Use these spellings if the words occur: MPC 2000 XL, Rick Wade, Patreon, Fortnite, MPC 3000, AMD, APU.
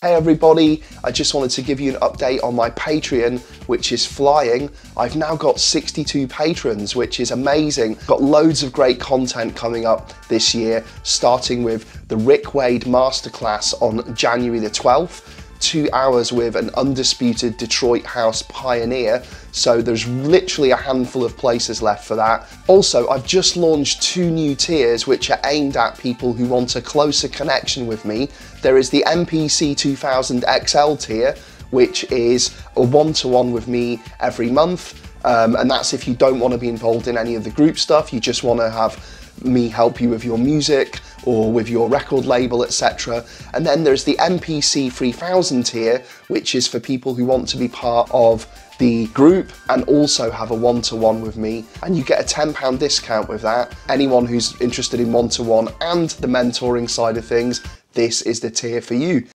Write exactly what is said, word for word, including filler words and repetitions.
Hey everybody, I just wanted to give you an update on my Patreon, which is flying. I've now got sixty-two patrons, which is amazing. Got loads of great content coming up this year, starting with the Rick Wade Masterclass on January the twelfth. Two hours with an undisputed Detroit house pioneer, so there's literally a handful of places left for that. Also, I've just launched two new tiers which are aimed at people who want a closer connection with me. There is the M P C two thousand X L tier, which is a one-to-one with me every month, um, and that's if you don't want to be involved in any of the group stuff, you just want to have me help you with your music or with your record label, et cetera. And then there's the M P C three thousand tier, which is for people who want to be part of the group and also have a one-to-one with me. And you get a ten pound discount with that. Anyone who's interested in one-to-one and the mentoring side of things, this is the tier for you.